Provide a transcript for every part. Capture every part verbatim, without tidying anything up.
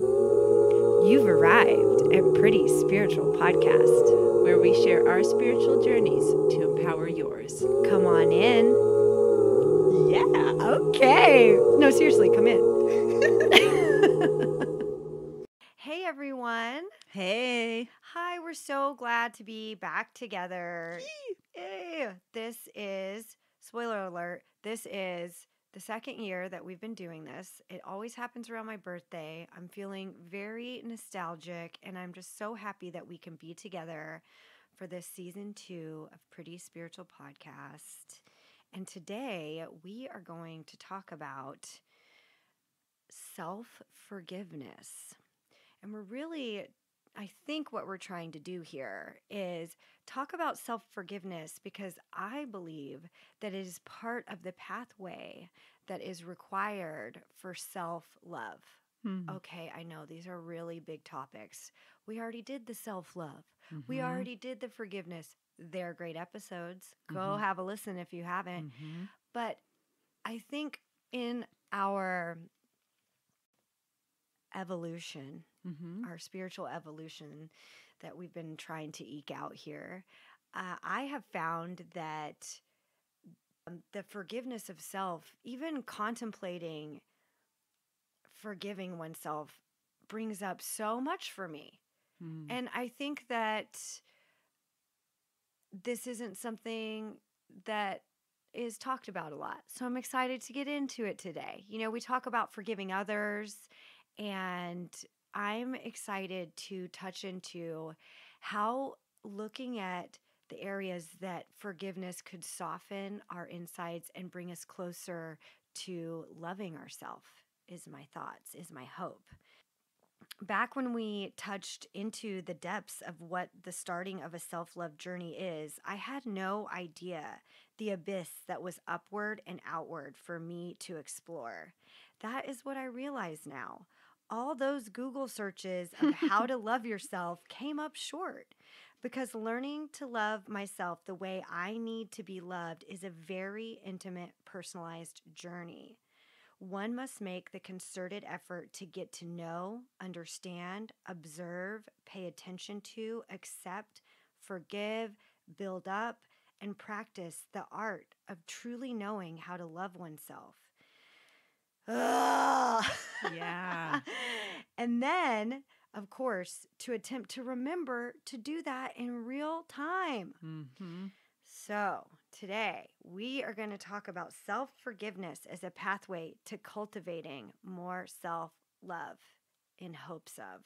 You've arrived at Pretty Spiritual Podcast, where we share our spiritual journeys to empower yours. Come on in. Yeah, okay. No, seriously, come in. Hey, everyone. Hey. Hi, we're so glad to be back together. Yee. This is, spoiler alert, this is the second year that we've been doing this. It always happens around my birthday. I'm feeling very nostalgic, and I'm just so happy that we can be together for this season two of Pretty Spiritual Podcast. And today we are going to talk about self-forgiveness. And we're really, I think what we're trying to do here is talk about self-forgiveness, because I believe that it is part of the pathway that is required for self-love. Mm-hmm. Okay, I know these are really big topics. We already did the self-love. Mm-hmm. We already did the forgiveness. They're great episodes. Go mm-hmm. have a listen if you haven't. Mm-hmm. But I think in our evolution, mm-hmm. our spiritual evolution that we've been trying to eke out here, uh, I have found that um, the forgiveness of self, even contemplating forgiving oneself, brings up so much for me. Mm. And I think that this isn't something that is talked about a lot. So I'm excited to get into it today. You know, we talk about forgiving others, and I'm excited to touch into how looking at the areas that forgiveness could soften our insides and bring us closer to loving ourselves is my thoughts, is my hope. Back when we touched into the depths of what the starting of a self-love journey is, I had no idea the abyss that was upward and outward for me to explore. That is what I realize now. All those Google searches of how to love yourself came up short, because learning to love myself the way I need to be loved is a very intimate, personalized journey. One must make the concerted effort to get to know, understand, observe, pay attention to, accept, forgive, build up, and practice the art of truly knowing how to love oneself. Ugh. Yeah. And then, of course, to attempt to remember to do that in real time. Mm-hmm. So today we are going to talk about self-forgiveness as a pathway to cultivating more self-love in hopes of.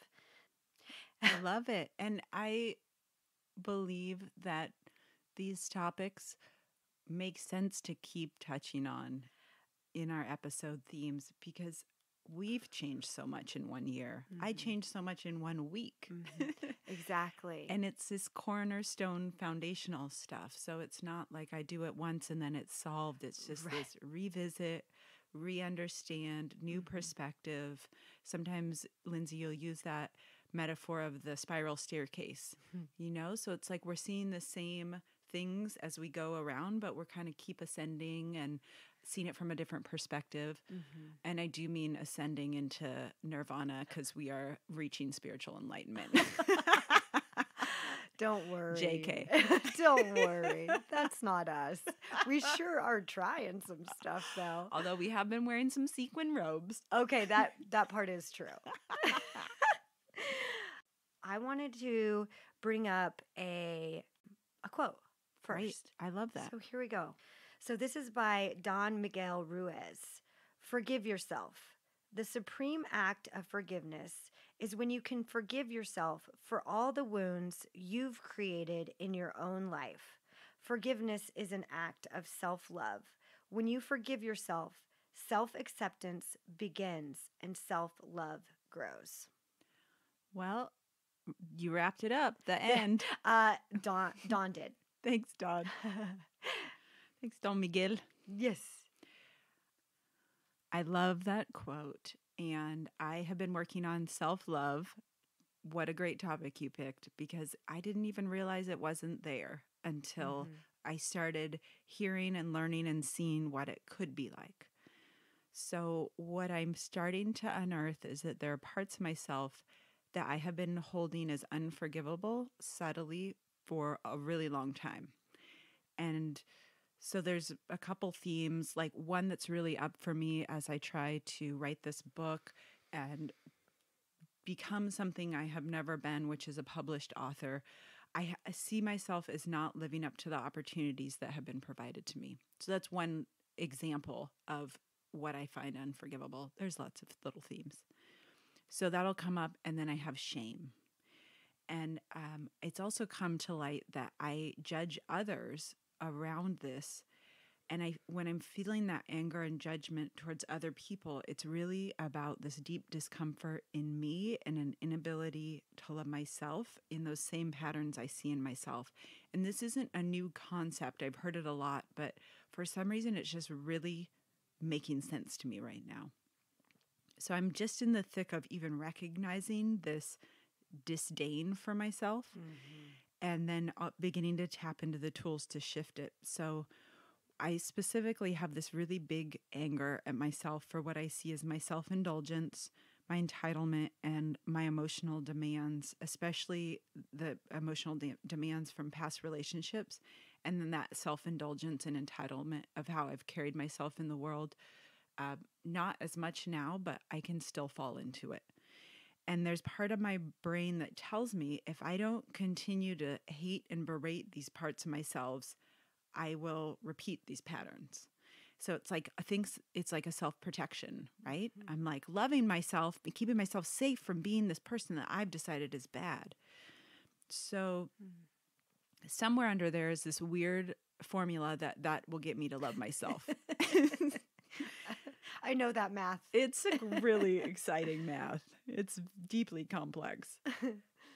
I love it. And I believe that these topics make sense to keep touching on in our episode themes, because we've changed so much in one year. Mm-hmm. I changed so much in one week. Mm-hmm. Exactly. And it's this cornerstone foundational stuff. So it's not like I do it once and then it's solved. It's just right. This revisit, re-understand, new mm-hmm. perspective. Sometimes, Lindsay, you'll use that metaphor of the spiral staircase, mm-hmm. you know? So it's like we're seeing the same things as we go around, but we're kind of keep ascending and seen it from a different perspective. Mm-hmm. And I do mean ascending into nirvana, because we are reaching spiritual enlightenment. Don't worry. J K. Don't worry. That's not us. We sure are trying some stuff, though. Although we have been wearing some sequin robes. Okay, that, that part is true. I wanted to bring up a, a quote first. Right. I love that. So here we go. So this is by Don Miguel Ruiz. Forgive yourself. The supreme act of forgiveness is when you can forgive yourself for all the wounds you've created in your own life. Forgiveness is an act of self-love. When you forgive yourself, self-acceptance begins and self-love grows. Well, you wrapped it up, the end. uh, Don, Don did. Thanks, Don. Thanks, Don Miguel. Yes. I love that quote, and I have been working on self-love. What a great topic you picked, because I didn't even realize it wasn't there until mm-hmm. I started hearing and learning and seeing what it could be like. So what I'm starting to unearth is that there are parts of myself that I have been holding as unforgivable subtly for a really long time. And so there's a couple themes, like one that's really up for me as I try to write this book and become something I have never been, which is a published author. I see myself as not living up to the opportunities that have been provided to me. So that's one example of what I find unforgivable. There's lots of little themes. So that'll come up, and then I have shame. And um, it's also come to light that I judge others around this. And I, when I'm feeling that anger and judgment towards other people, it's really about this deep discomfort in me and an inability to love myself in those same patterns I see in myself. And this isn't a new concept. I've heard it a lot, but for some reason, it's just really making sense to me right now. So I'm just in the thick of even recognizing this disdain for myself, mm-hmm. and then beginning to tap into the tools to shift it. So I specifically have this really big anger at myself for what I see as my self-indulgence, my entitlement, and my emotional demands, especially the emotional de- demands from past relationships, and then that self-indulgence and entitlement of how I've carried myself in the world. Uh, not as much now, but I can still fall into it. And there's part of my brain that tells me if I don't continue to hate and berate these parts of myself, I will repeat these patterns. So it's like I think it's like a self-protection, right? Mm-hmm. I'm like loving myself, but keeping myself safe from being this person that I've decided is bad. So mm-hmm. somewhere under there is this weird formula that that will get me to love myself. I know that math. It's a really exciting math. It's deeply complex.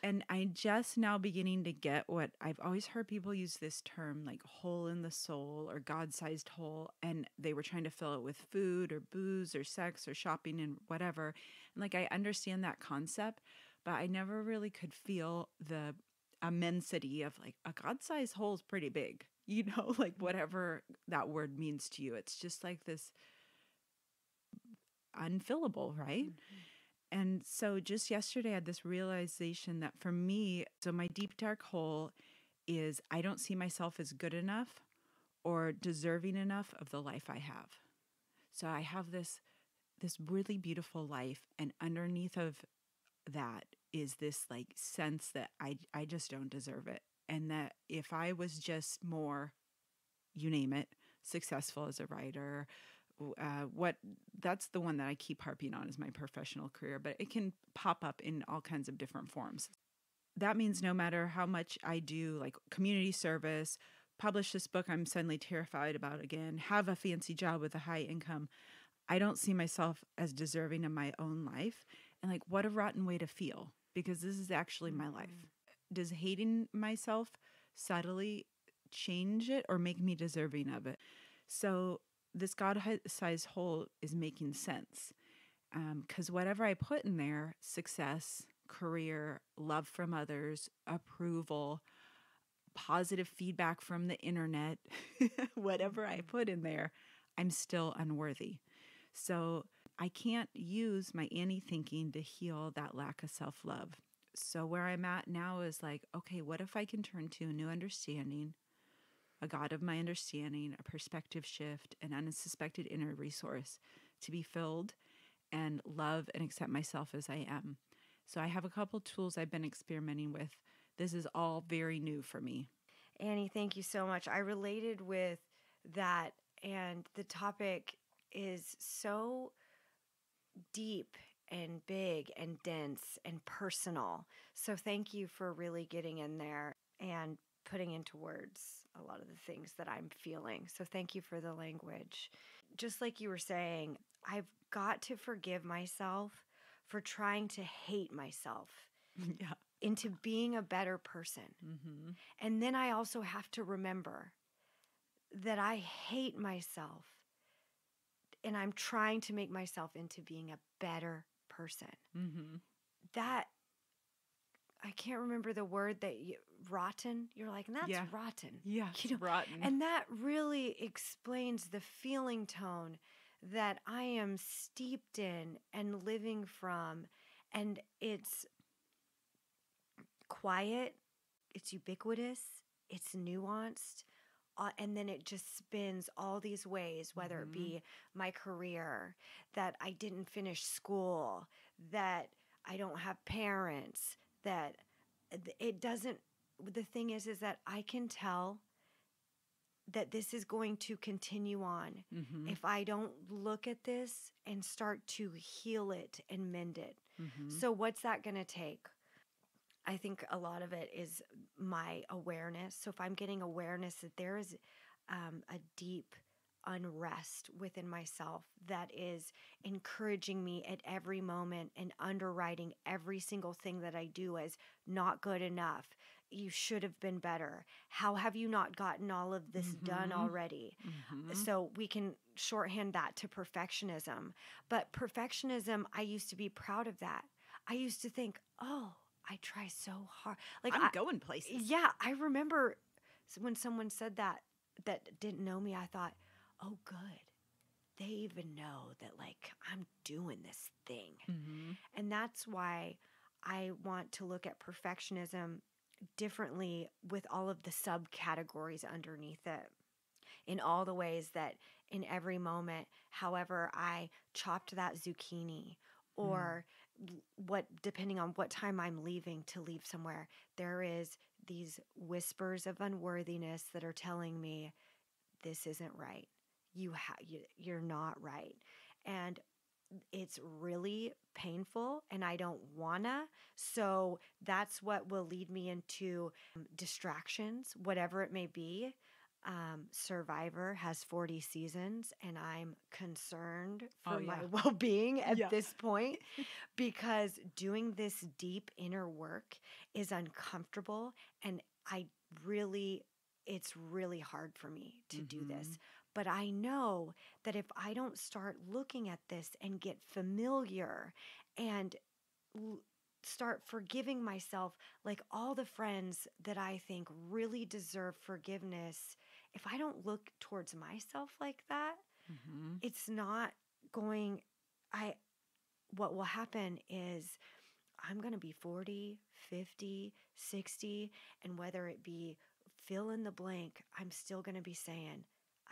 And I'm just now beginning to get what I've always heard people use this term, like hole in the soul or God-sized hole. And they were trying to fill it with food or booze or sex or shopping and whatever. And like, I understand that concept, but I never really could feel the immensity of like a God-sized hole is pretty big, you know, like whatever that word means to you. It's just like this unfillable, right? Mm-hmm. And so just yesterday I had this realization that for me, so my deep dark hole is I don't see myself as good enough or deserving enough of the life I have. So I have this, this really beautiful life, and underneath of that is this like sense that I, I just don't deserve it. And that if I was just more, you name it, successful as a writer, Uh, what that's the one that I keep harping on is my professional career, but it can pop up in all kinds of different forms. That means no matter how much I do, like community service, publish this book I'm suddenly terrified about again, have a fancy job with a high income, I don't see myself as deserving of my own life. And like, what a rotten way to feel, because this is actually my life. Does hating myself subtly change it or make me deserving of it? So this God-sized hole is making sense, because um, whatever I put in there, success, career, love from others, approval, positive feedback from the internet, whatever I put in there, I'm still unworthy. So I can't use my Annie thinking to heal that lack of self-love. So where I'm at now is like, okay, what if I can turn to a new understanding, a God of my understanding, a perspective shift, an unsuspected inner resource to be filled and love and accept myself as I am. So I have a couple tools I've been experimenting with. This is all very new for me. Annie, thank you so much. I related with that, and the topic is so deep and big and dense and personal. So thank you for really getting in there and putting into words a lot of the things that I'm feeling. So thank you for the language. Just like you were saying, I've got to forgive myself for trying to hate myself yeah. into being a better person. Mm-hmm. And then I also have to remember that I hate myself and I'm trying to make myself into being a better person. Mm-hmm. That I can't remember the word that you, rotten. You're like, and that's yeah. rotten. Yeah, you know? Rotten. And that really explains the feeling tone that I am steeped in and living from, and it's quiet, it's ubiquitous, it's nuanced, uh, and then it just spins all these ways, whether mm-hmm. it be my career, that I didn't finish school, that I don't have parents, that it doesn't, the thing is, is that I can tell that this is going to continue on. Mm-hmm. If I don't look at this and start to heal it and mend it. Mm-hmm. So what's that going to take? I think a lot of it is my awareness. So if I'm getting awareness that there is um, a deep unrest within myself that is encouraging me at every moment and underwriting every single thing that I do as not good enough, you should have been better, how have you not gotten all of this mm-hmm. done already? Mm-hmm. So we can shorthand that to perfectionism. But perfectionism, I used to be proud of that. I used to think, oh, I try so hard. Like I'm I, going places. Yeah. I remember when someone said that, that didn't know me, I thought, oh, good. They even know that, like, I'm doing this thing. Mm-hmm. And that's why I want to look at perfectionism differently with all of the subcategories underneath it, in all the ways that in every moment, however I chopped that zucchini, or mm. what, depending on what time I'm leaving to leave somewhere, there is these whispers of unworthiness that are telling me this isn't right. You ha- you, you're not right. And it's really painful and I don't wanna. So that's what will lead me into um, distractions, whatever it may be. Um, Survivor has forty seasons and I'm concerned for oh, yeah. my well-being at yeah. this point because doing this deep inner work is uncomfortable and I really, it's really hard for me to mm-hmm. do this. But I know that if I don't start looking at this and get familiar and l- start forgiving myself, like all the friends that I think really deserve forgiveness, if I don't look towards myself like that, mm-hmm. it's not going, I, what will happen is I'm going to be forty, fifty, sixty, and whether it be fill in the blank, I'm still going to be saying,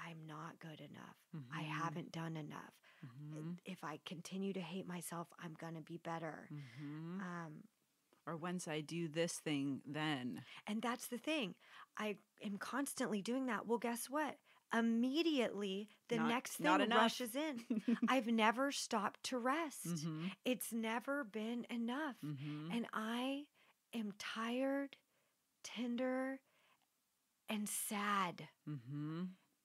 I'm not good enough. Mm-hmm. I haven't done enough. Mm-hmm. If I continue to hate myself, I'm going to be better. Mm-hmm. Um, or once I do this thing, then. And that's the thing. I am constantly doing that. Well, guess what? Immediately, the not, next thing rushes in. I've never stopped to rest. Mm-hmm. It's never been enough. Mm-hmm. And I am tired, tender, and sad. Mm-hmm.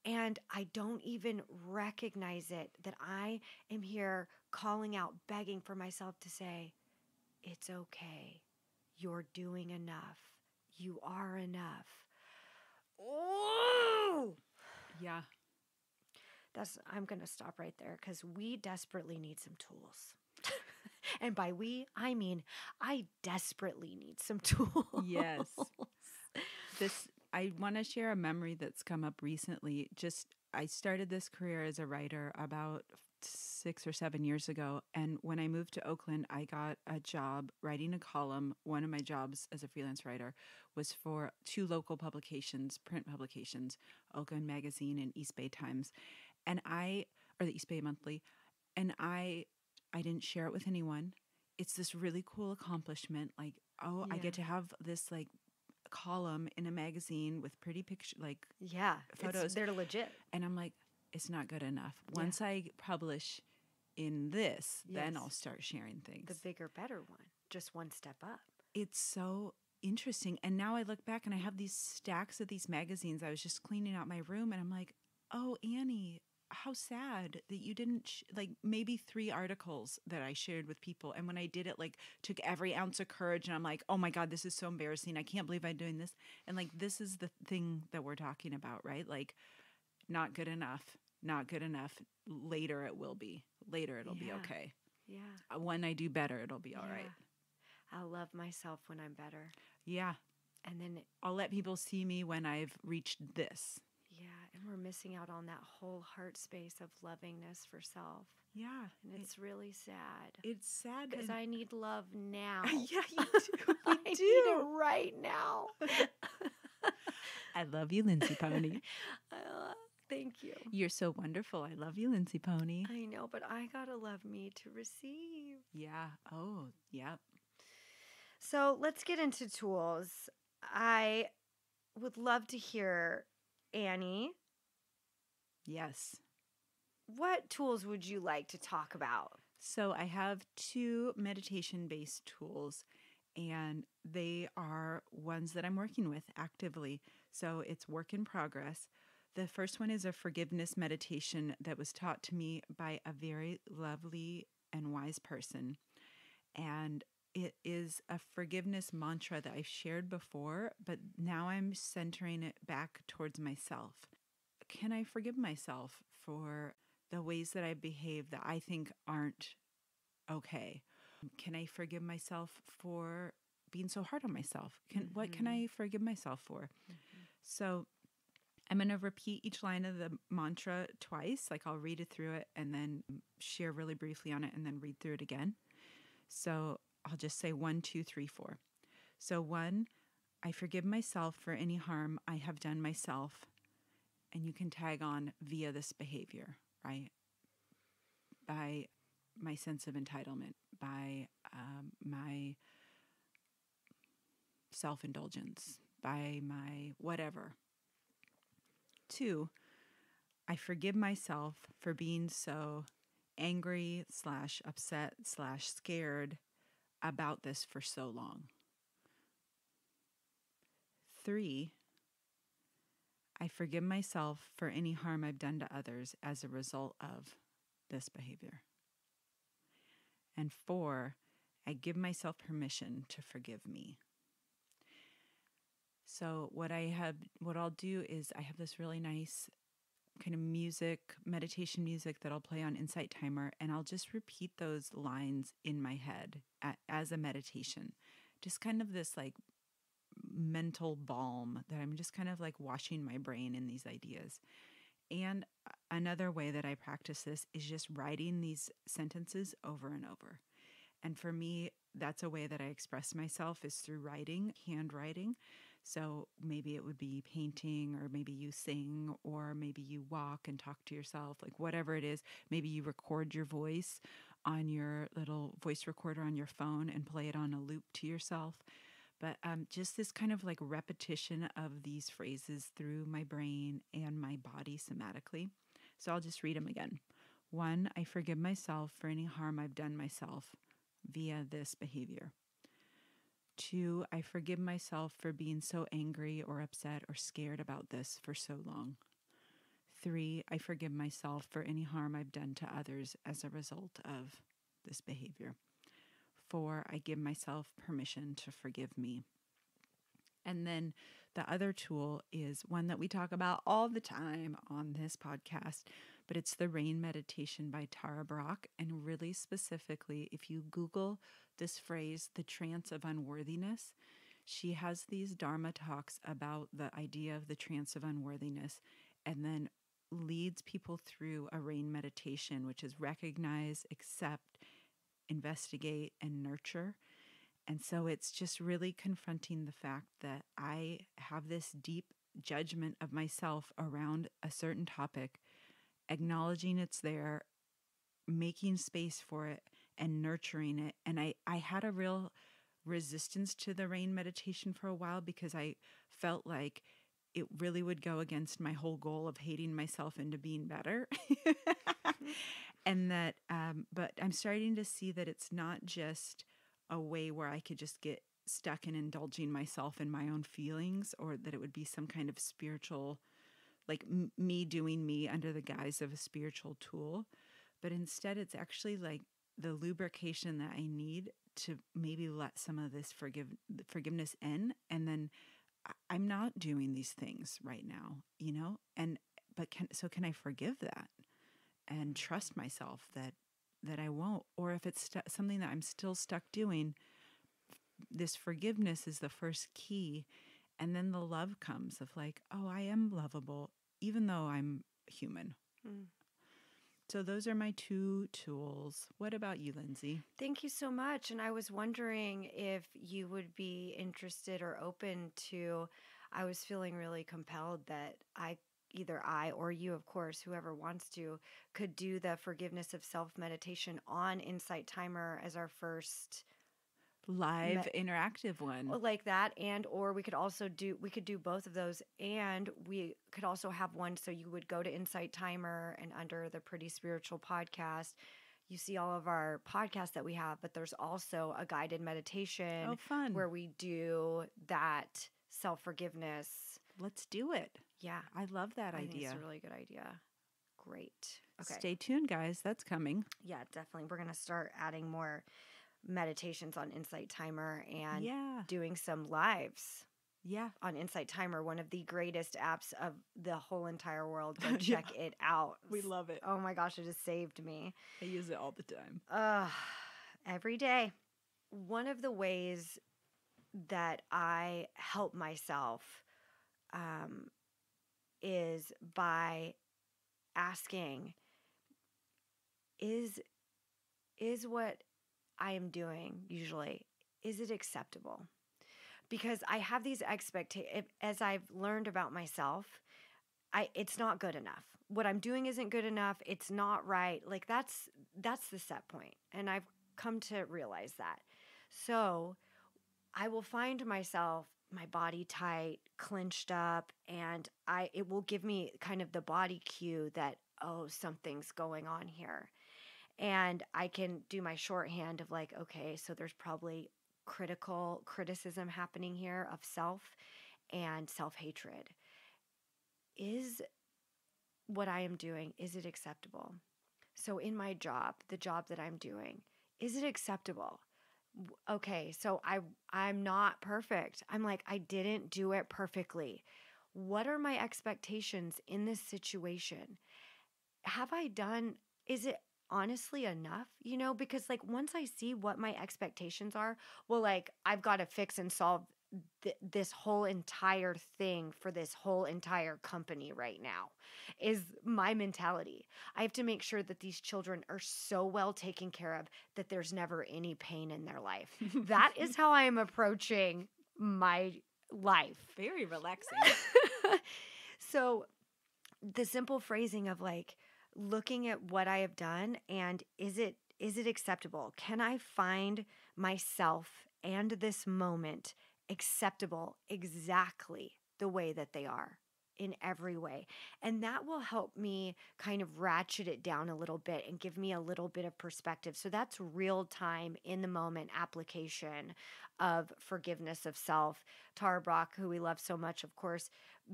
And I don't even recognize it, that I am here calling out, begging for myself to say, it's okay. You're doing enough. You are enough. Ooh! Yeah. That's, I'm going to stop right there because we desperately need some tools. And by we, I mean I desperately need some tools. Yes. This... I want to share a memory that's come up recently. Just, I started this career as a writer about six or seven years ago. And when I moved to Oakland, I got a job writing a column. One of my jobs as a freelance writer was for two local publications, print publications, Oakland Magazine and East Bay Times. And I, or the East Bay Monthly. And I, I didn't share it with anyone. It's this really cool accomplishment. Like, oh, yeah. I get to have this like, column in a magazine with pretty picture, like yeah, photos. They're legit. And I'm like, it's not good enough. Once yeah. I publish in this, yes. then I'll start sharing things. The bigger, better one. Just one step up. It's so interesting. And now I look back and I have these stacks of these magazines. I was just cleaning out my room and I'm like, oh, Annie, how sad that you didn't sh- like maybe three articles that I shared with people. And when I did it, like took every ounce of courage and I'm like, oh my God, this is so embarrassing. I can't believe I'm doing this. And like, this is the thing that we're talking about, right? Like not good enough, not good enough. Later it will be. Later it'll yeah. be okay. Yeah. When I do better, it'll be all yeah. right. I'll love myself when I'm better. Yeah. And then it- I'll let people see me when I've reached this. Yeah, and we're missing out on that whole heart space of lovingness for self. Yeah. And it's it, really sad. It's sad. Because I need love now. Yeah, you do. I do. need it right now. I love you, Lindsay Pony. I love, thank you. You're so wonderful. I love you, Lindsay Pony. I know, but I got to love me to receive. Yeah. Oh, yeah. So let's get into tools. I would love to hear... Annie. Yes. What tools would you like to talk about? So I have two meditation-based tools, and they are ones that I'm working with actively. So it's work in progress. The first one is a forgiveness meditation that was taught to me by a very lovely and wise person. And it is a forgiveness mantra that I've shared before, but now I'm centering it back towards myself. Can I forgive myself for the ways that I behave that I think aren't okay? Can I forgive myself for being so hard on myself? Can mm-hmm. What can I forgive myself for? Mm-hmm. So I'm going to repeat each line of the mantra twice. Like I'll read it through it and then share really briefly on it and then read through it again. So I'll just say one, two, three, four. So one, I forgive myself for any harm I have done myself. And you can tag on via this behavior, right? By my sense of entitlement, by um, my self-indulgence, by my whatever. Two, I forgive myself for being so angry slash upset slash scared about this for so long. Three, I forgive myself for any harm I've done to others as a result of this behavior. And four, I give myself permission to forgive me. So what I have, what I'll do is I have this really nice kind of music, meditation music that I'll play on Insight Timer, and I'll just repeat those lines in my head as a meditation, just kind of this like mental balm that I'm just kind of like washing my brain in these ideas. And another way that I practice this is just writing these sentences over and over. And for me, that's a way that I express myself is through writing, handwriting. So maybe it would be painting, or maybe you sing, or maybe you walk and talk to yourself, like whatever it is. Maybe you record your voice on your little voice recorder on your phone and play it on a loop to yourself. But um, just this kind of like repetition of these phrases through my brain and my body somatically. So I'll just read them again. One, I forgive myself for any harm I've done myself via this behavior. Two, I forgive myself for being so angry or upset or scared about this for so long. Three, I forgive myself for any harm I've done to others as a result of this behavior. Four, I give myself permission to forgive me. And then the other tool is one that we talk about all the time on this podcast, but it's the RAIN meditation by Tara Brach. And really specifically, if you Google this phrase, the trance of unworthiness, she has these Dharma talks about the idea of the trance of unworthiness, and then leads people through a RAIN meditation, which is recognize, accept, investigate, and nurture. And so it's just really confronting the fact that I have this deep judgment of myself around a certain topic, acknowledging it's there, making space for it, and nurturing it. And I, I had a real resistance to the RAIN meditation for a while because I felt like it really would go against my whole goal of hating myself into being better. And that, um, but I'm starting to see that it's not just a way where I could just get stuck in indulging myself in my own feelings, or that it would be some kind of spiritual, like m- me doing me under the guise of a spiritual tool. But instead, it's actually like the lubrication that I need to maybe let some of this forgive forgiveness in. And then I- I'm not doing these things right now, you know, and, but can, so can I forgive that and trust myself that that I won't? Or if it's st- something that I'm still stuck doing, this forgiveness is the first key. And then the love comes of like, oh, I am lovable, even though I'm human. Mm. So those are my two tools. What about you, Lindsay? Thank you so much. And I was wondering if you would be interested or open to, I was feeling really compelled that I, either I or you, of course, whoever wants to, could do the forgiveness of self meditation on Insight Timer as our first live me- interactive one. Like that. And, or we could also do, we could do both of those, and we could also have one. So you would go to Insight Timer, and under the Pretty Spiritual Podcast, you see all of our podcasts that we have, but there's also a guided meditation oh, fun. where we do that self-forgiveness. Let's do it. Yeah. I love that I idea. I think it's a really good idea. Great. Okay. Stay tuned, guys. That's coming. Yeah, definitely. We're going to start adding more meditations on Insight Timer, and yeah. doing some lives yeah. on Insight Timer, one of the greatest apps of the whole entire world. Go check yeah. it out. We love it. Oh my gosh, it just saved me. I use it all the time. Uh, every day. One of the ways that I help myself um, is by asking, is is what I am doing usually, is it acceptable? Because I have these expectations, as I've learned about myself, I it's not good enough. What I'm doing isn't good enough. It's not right. Like that's that's the set point. And I've come to realize that. So I will find myself, my body tight, clenched up, and I it will give me kind of the body cue that, oh, something's going on here. And I can do my shorthand of like, okay, so there's probably critical criticism happening here of self and self-hatred. Is what I am doing, is it acceptable? So in my job, the job that I'm doing, is it acceptable? Okay, so I, I'm not perfect. I'm like, I didn't do it perfectly. What are my expectations in this situation? Have I done, is it honestly enough? You know, because like once I see what my expectations are, well, like I've got to fix and solve th- this whole entire thing for this whole entire company right now is my mentality. I have to make sure that these children are so well taken care of that there's never any pain in their life. That is how I am approaching my life. Very relaxing. So the simple phrasing of like, looking at what I have done and is it is it acceptable? Can I find myself and this moment acceptable exactly the way that they are in every way? And that will help me kind of ratchet it down a little bit and give me a little bit of perspective. So that's real time in the moment application of forgiveness of self. Tara Brach, who we love so much, of course,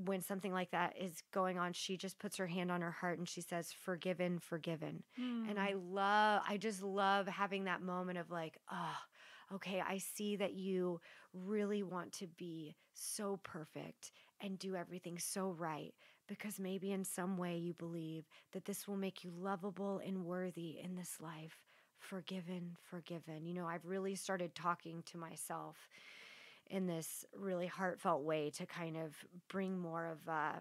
when something like that is going on, she just puts her hand on her heart and she says, forgiven, forgiven. Mm. And I love, I just love having that moment of like, oh, okay, I see that you really want to be so perfect and do everything so right, because maybe in some way you believe that this will make you lovable and worthy in this life. Forgiven, forgiven. You know, I've really started talking to myself in this really heartfelt way to kind of bring more of a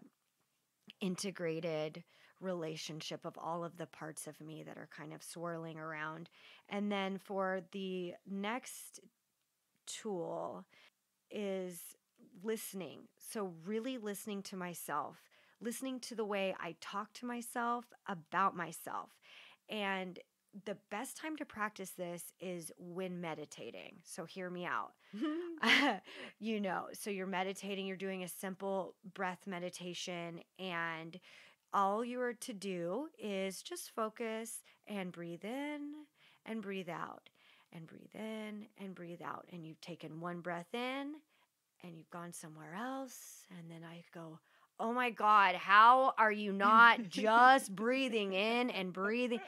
integrated relationship of all of the parts of me that are kind of swirling around. And then for the next tool is listening. So really listening to myself, listening to the way I talk to myself about myself. And the best time to practice this is when meditating. So hear me out. You know, so you're meditating, you're doing a simple breath meditation, and all you are to do is just focus and breathe in and breathe out and breathe in and breathe out. And you've taken one breath in and you've gone somewhere else. And then I go, oh my God, how are you not just breathing in and breathing?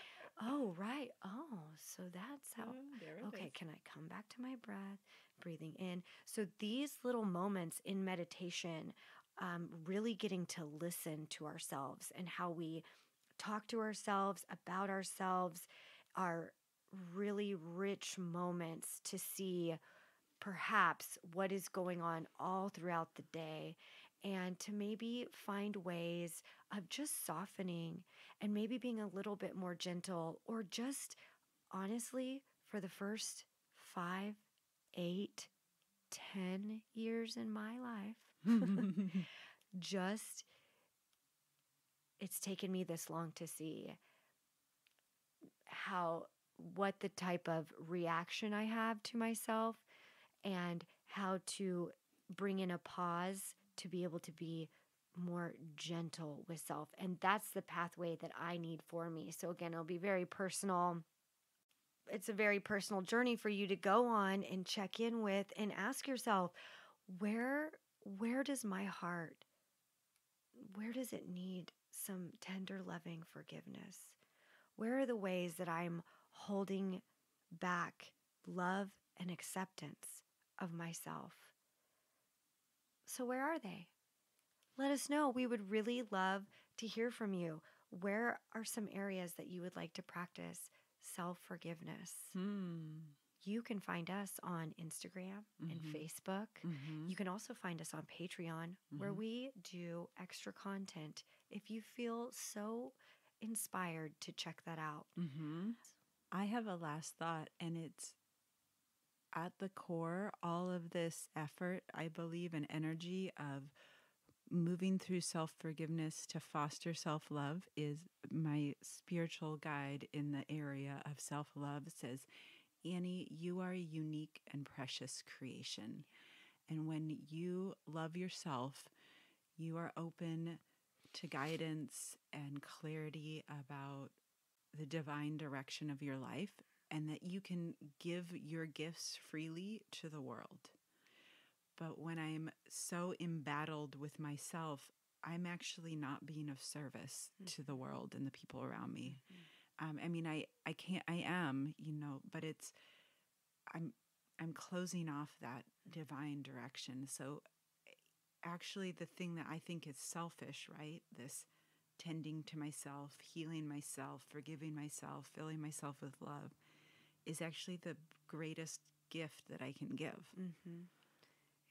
Oh, right. Oh, so that's how. Mm, okay, is. Can I come back to my breath, breathing in? So these little moments in meditation, um, really getting to listen to ourselves and how we talk to ourselves, about ourselves, are really rich moments to see perhaps what is going on all throughout the day and to maybe find ways of just softening and maybe being a little bit more gentle, or just honestly for the first five, eight, ten years in my life, just it's taken me this long to see how what the type of reaction I have to myself and how to bring in a pause to be able to be more gentle with self. And that's the pathway that I need for me. So again, it'll be very personal. It's a very personal journey for you to go on and check in with and ask yourself, where where does my heart, where does it need some tender, loving forgiveness? Where are the ways that I'm holding back love and acceptance of myself? So where are they? Let us know. We would really love to hear from you. Where are some areas that you would like to practice self-forgiveness? Hmm. You can find us on Instagram mm-hmm. and Facebook. Mm-hmm. You can also find us on Patreon, mm-hmm. where we do extra content. If you feel so inspired to check that out. Mm-hmm. I have a last thought, and it's at the core, all of this effort, I believe, and energy of moving through self-forgiveness to foster self-love is my spiritual guide in the area of self-love says, Annie, you are a unique and precious creation. And when you love yourself, you are open to guidance and clarity about the divine direction of your life, and that you can give your gifts freely to the world. But when I'm so embattled with myself, I'm actually not being of service mm-hmm. to the world and the people around me. Mm-hmm. Um, I mean, I, I can't, I am, you know, but it's, I'm, I'm closing off that divine direction. So actually the thing that I think is selfish, right? This tending to myself, healing myself, forgiving myself, filling myself with love is actually the greatest gift that I can give. Mm-hmm.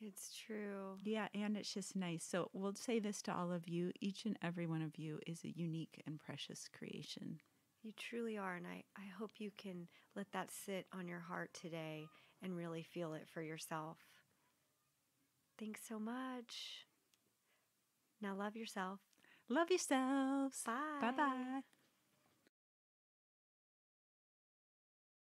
It's true. Yeah, and it's just nice. So we'll say this to all of you. Each and every one of you is a unique and precious creation. You truly are, and I, I hope you can let that sit on your heart today and really feel it for yourself. Thanks so much. Now love yourself. Love yourselves. Bye. Bye-bye.